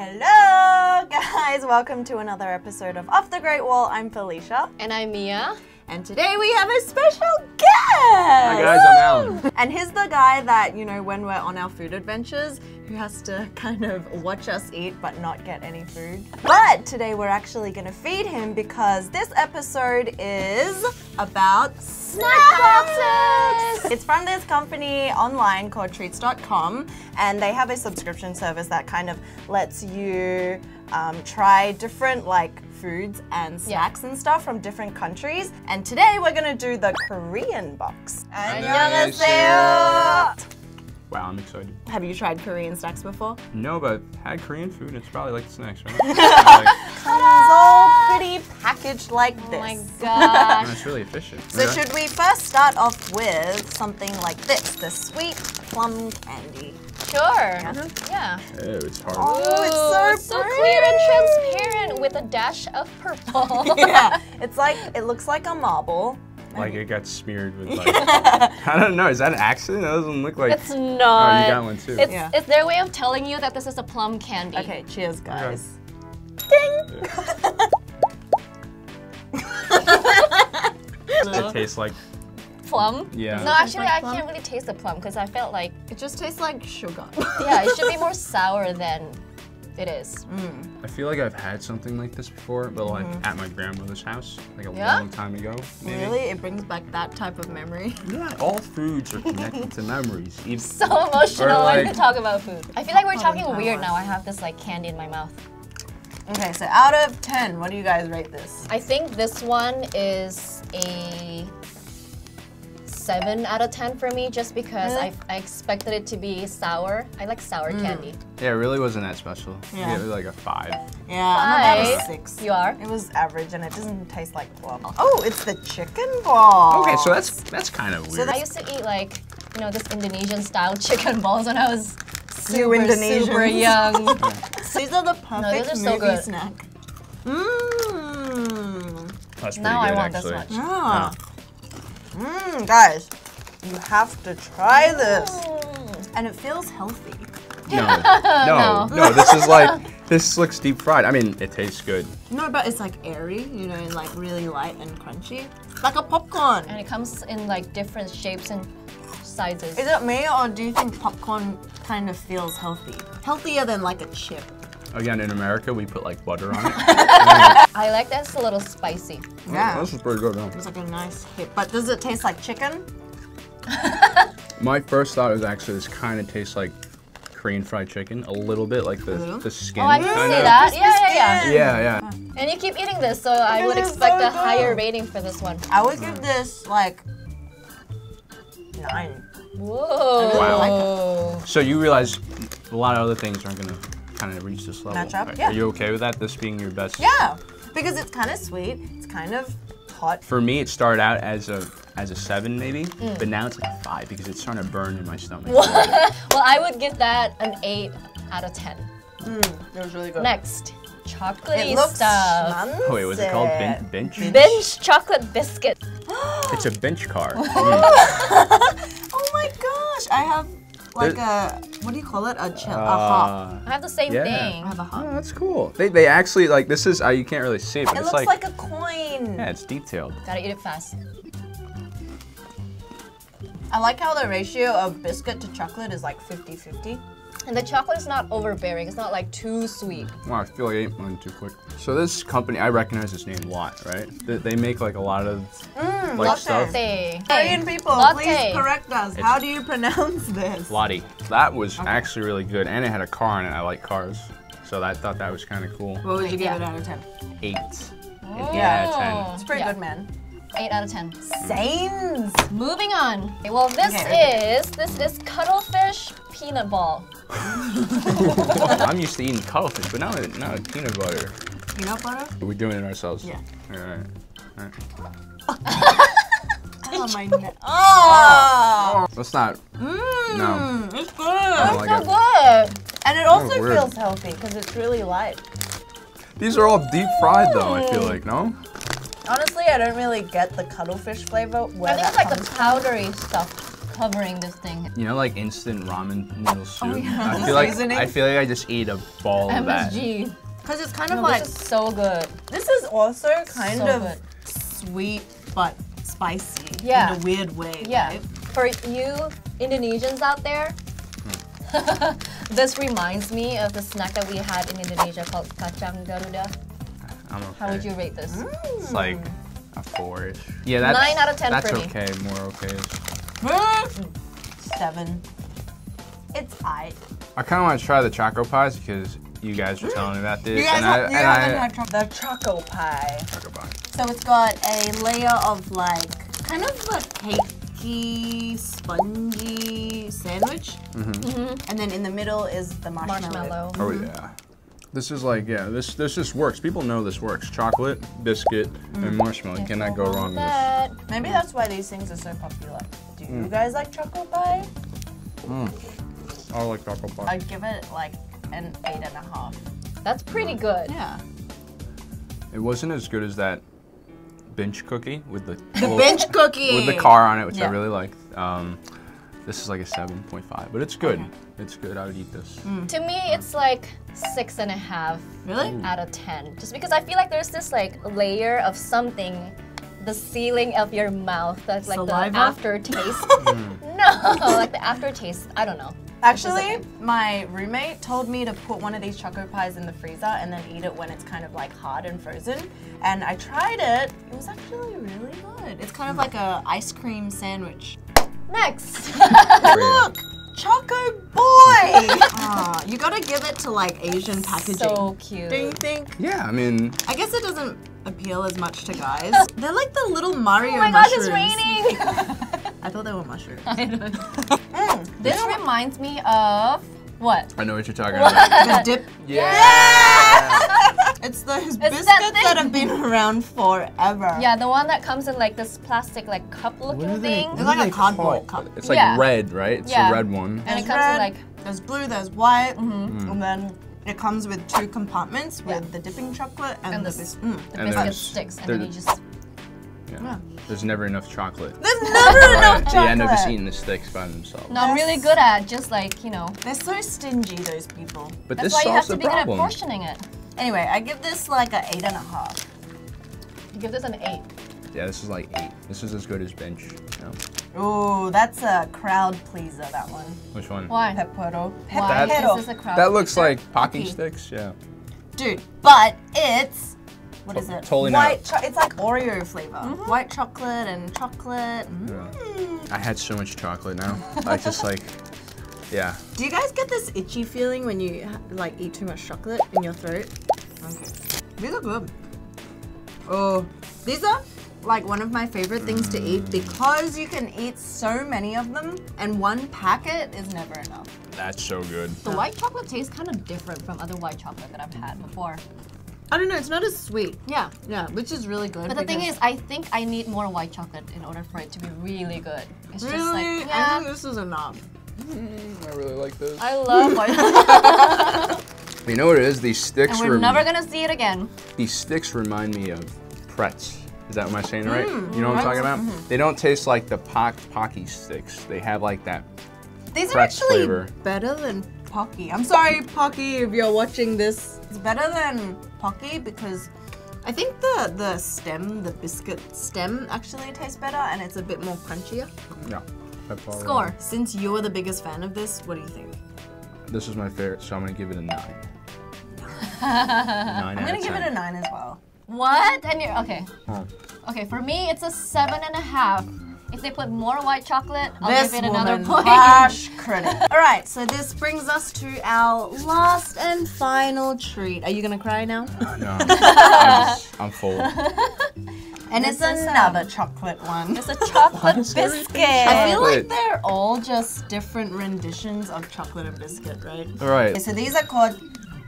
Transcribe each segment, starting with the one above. Hello guys, welcome to another episode of Off the Great Wall. I'm Felicia. And I'm Mia. And today we have a special guest! Hi guys, I'm Alan. And he's the guy that, you know, when we're on our food adventures, who has to kind of watch us eat but not get any food. But today we're actually gonna feed him because this episode is about snack boxes! It's from this company online called Treats.com, and they have a subscription service that kind of lets you try different like foods and snacks and stuff from different countries. And today we're gonna do the Korean box. Annyeonghaseyo! Wow, I'm excited. Have you tried Korean snacks before? No, but I've had Korean food and it's probably like the snacks, right? It's all pretty packaged like this. Oh my gosh. And it's really efficient. So should we first start off with something like this, the sweet plum candy? Sure. Yeah. Oh, it's hard. Oh, it's so clear and transparent with a dash of purple. Yeah. It's like, it looks like a marble. Like it got smeared with like, I don't know, is that an accident? That doesn't look like... It's not. Oh, you got one too. It's, yeah. It's their way of telling you that this is a plum candy. Okay, cheers guys. Okay. Ding! Yeah. It tastes like... Plum? Yeah. No, actually like I can't really taste the plum because I felt like... It just tastes like sugar. Yeah, it should be more sour than it is. Mm. I feel like I've had something like this before, but like at my grandmother's house, like a long time ago, maybe. Really? It brings back that type of memory? Yeah, all foods are connected to memories. Even so emotional like, when we talk about food. I feel like we're talking weird now. I have this like candy in my mouth. Okay, so out of 10, what do you guys rate this? I think this one is a 7 out of 10 for me, just because I expected it to be sour. I like sour candy. Yeah, it really wasn't that special. Yeah. It was like a 5. Yeah, I'm about a 6. You are? It was average and it doesn't taste like plum. Oh, it's the chicken ball. Okay, so that's kind of weird. So I used to eat like, you know, this Indonesian style chicken balls when I was super young. These are the perfect movie snack. Mmm. That's pretty good, I want actually. This much. Yeah. Oh. Mmm, guys, you have to try this. And it feels healthy. No, this is like, this looks deep fried. I mean, it tastes good. No, but it's like airy, you know, and like really light and crunchy. Like a popcorn. And it comes in like different shapes and sizes. Is it me, or do you think popcorn kind of feels healthy? Healthier than like a chip. Again, in America, we put like butter on it. I like that it's a little spicy. Yeah. This is pretty good, huh? It's like a nice hit. But does it taste like chicken? My first thought was actually this kind of tastes like Korean fried chicken, a little bit, like the skin. Oh, I can see that. Yeah. And you keep eating this, so I would expect a higher rating for this one. I would give this like 9. Whoa. Wow. Like, so you realize a lot of other things aren't going to kind of reach this level. Match up, right. Yeah. Are you okay with that? This being your best? Yeah, because it's kind of sweet. It's kind of hot. For me, it started out as a 7 maybe, but now it's like a 5 because it's starting to burn in my stomach. Well, I would give that an 8 out of 10. That was really good. Next, chocolatey stuff. Oh wait, was it called Binch? Binch chocolate biscuit. It's a Binch car. Oh my gosh, I have. Like a, what do you call it? A hop. I have the same thing. I have a hop. Oh, that's cool. They actually, like, this is, you can't really see it, but it looks like a coin. Yeah, it's detailed. Gotta eat it fast. I like how the ratio of biscuit to chocolate is like 50-50. And the chocolate's not overbearing. It's not like too sweet. Wow, I feel like I ate mine too quick. So this company, I recognize this name, Lotte, right? They make like a lot of like Lotte stuff. Korean people, Lotte. Please correct us. How do you pronounce this? Lotte. That was actually really good, and it had a car in it. I like cars, so I thought that was kind of cool. What would you give it out of 10? 8. An 8 out of 10. It's pretty good, man. 8 out of 10. Sames! Moving on. Okay, well, this is cuttlefish peanut ball. I'm used to eating cuttlefish, but now it's peanut butter. Peanut butter? We're doing it ourselves. Yeah. All right. Oh my God. Oh! That's not. No. It's good. It's so good. And it also feels healthy because it's really light. These are all deep fried though, I feel like, no? Honestly, I don't really get the cuttlefish flavor. I think it's like the powdery stuff. covering this thing. You know, like instant ramen noodle soup? Oh, yeah. I feel like I just ate a ball of that. MSG. Because it's kind of like... This is so good. This is also kind of sweet but spicy in a weird way. Yeah. Right? For you Indonesians out there, this reminds me of the snack that we had in Indonesia called kacang garuda. How would you rate this? It's like a 4-ish. Yeah, that's 9 out of 10. That's pretty. Okay, more okay-ish. 7. It's high. I kind of want to try the Choco Pies because you guys were telling me about this. You guys haven't had the Choco Pie. Choco Pie. So it's got a layer of like kind of a cakey, spongy sandwich, and then in the middle is the marshmallow. Oh yeah. This is like, yeah, this just works. People know this works. Chocolate, biscuit, and marshmallow. You cannot go wrong with this. Maybe that's why these things are so popular. Do you guys like Choco Pie? I like Choco Pie. I'd give it like an 8.5. That's pretty good. Yeah. It wasn't as good as that Binch cookie with the... Binch cookie! With the car on it, which I really liked. This is like a 7.5, but it's good. Okay. It's good, I would eat this. To me, it's like 6.5 really? Out of 10. Just because I feel like there's this like layer of something, the sealing of your mouth, that's like saliva? The aftertaste. No, like the aftertaste, I don't know. Actually, my roommate told me to put one of these Choco Pies in the freezer and then eat it when it's kind of like hard and frozen. And I tried it, it was actually really good. It's kind of like a ice cream sandwich. Next! Look! Choco Boy! You gotta give it to like Asian packaging. So cute. Do you think? Yeah, I mean... I guess it doesn't appeal as much to guys. They're like the little Mario mushrooms. Oh my gosh, it's raining! I thought they were mushrooms. I don't know. This reminds me of... What? I know what you're talking about. The dip. Yeah! It's those biscuits that have been around forever. Yeah, the one that comes in like this plastic like cup looking thing. It's like a cardboard cup. It's like red, right? It's a red one. And it comes in like... There's blue, there's white, and then it comes with 2 compartments with the dipping chocolate and the biscuit sticks. And then you just... Yeah. There's never enough chocolate. There's never enough chocolate! Yeah, I've just eaten the sticks by themselves. No, I'm really good at just like, you know. They're so stingy, those people. But that's why you have to be good at portioning it. Anyway, I give this like an 8.5. You give this an 8? Yeah, this is like 8. This is as good as Binch. You know? Ooh, that's a crowd pleaser, that one. Which one? Why? Pepero. Why is this a crowd pleaser? That looks like Pocky sticks, yeah. Dude, but it's... What is it? Totally white not. It's like Oreo flavor. White chocolate and chocolate. I had so much chocolate now. I just like, yeah. Do you guys get this itchy feeling when you like eat too much chocolate in your throat? Okay. These are good. Oh, these are like one of my favorite things to eat because you can eat so many of them and one packet is never enough. That's so good. The white chocolate tastes kind of different from other white chocolate that I've had before. I don't know, it's not as sweet. Yeah. Yeah, which is really good. But the thing is, I think I need more white chocolate in order for it to be really good. It's really? Just like, yeah. I think this is enough. I really like this. I love white chocolate. You know what it is? These sticks... And we're never gonna see it again. These sticks remind me of Pretz. Is that what I'm saying right? You know what I'm talking about? They don't taste like the Pocky sticks. They have like that These Pretz are actually flavor. Better than Pocky. I'm sorry, Pocky, if you're watching this. It's better than Pocky because I think the stem, the biscuit stem, actually tastes better and it's a bit more crunchier. Yeah. Score. Right. Since you are the biggest fan of this, what do you think? This is my favorite, so I'm gonna give it a 9. 9 I'm gonna give it a 9 as well. What? And you're okay. Okay, for me it's a 7.5. If they put more white chocolate, I'll give it another point. Harsh critic. All right, so this brings us to our last and final treat. Are you gonna cry now? No, I'm full. And it's another chocolate one. It's a chocolate biscuit. I feel like they're all just different renditions of chocolate and biscuit, right? All right. Okay, so these are called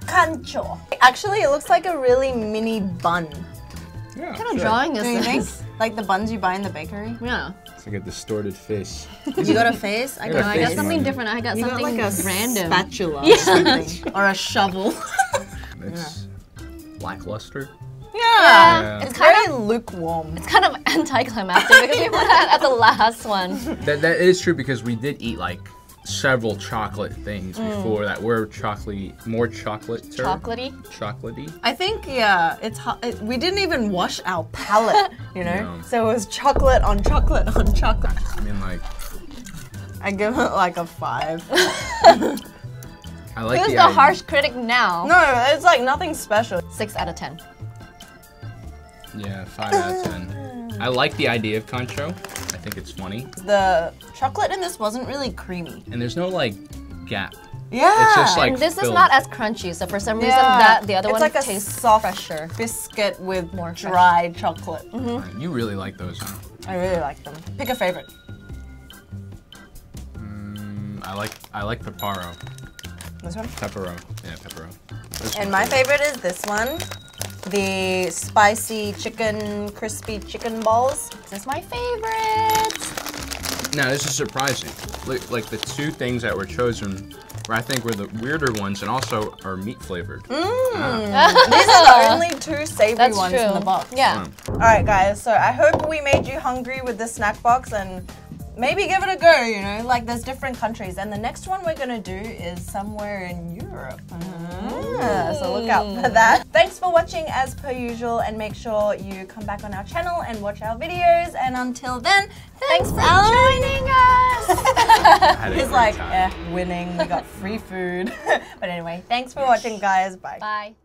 kancho. Actually, it looks like a really mini bun. Yeah, what kind of drawing is this? Like the buns you buy in the bakery? Yeah. It's like a distorted face. You got a face? I got something different. I got you something got like a random. Spatula or something. Or a shovel. It's lackluster. Yeah. It's kind of lukewarm. It's kind of anticlimactic because we put that at the last one. That is true because we did eat like several chocolate things before that were chocolatey, more chocolate-er. Chocolatey. I think we didn't even wash our palate, you know. No. So it was chocolate on chocolate on chocolate. I mean, like, I give it like a 5. I like Who's the harsh critic now? No, it's like nothing special. 6 out of 10. Yeah, 5 out of 10. I like the idea of kancho. I think it's funny. The chocolate in this wasn't really creamy. And there's no like gap. Yeah. It's just like. And this is not as crunchy, so for some reason the other one tastes soft, fresher. Biscuit with more dried chocolate. Mm-hmm. You really like those, huh? I really like them. Pick a favorite. I like Pepero. This one? Pepero. Yeah, Pepero. And my favorite is this one. The spicy chicken, crispy chicken balls. This is my favorite. Now, this is surprising. Look, like the two things that were chosen, I think were the weirder ones and also are meat flavored. These are the only two savory ones in the box. Yeah. All right, guys, so I hope we made you hungry with this snack box and maybe give it a go, you know, like there's different countries. And the next one we're gonna do is somewhere in Europe. So look out for that. Thanks for watching as per usual, and make sure you come back on our channel and watch our videos. And until then, thanks for joining us. He's like, winning, we got free food. But anyway, thanks for watching, guys. Bye. Bye.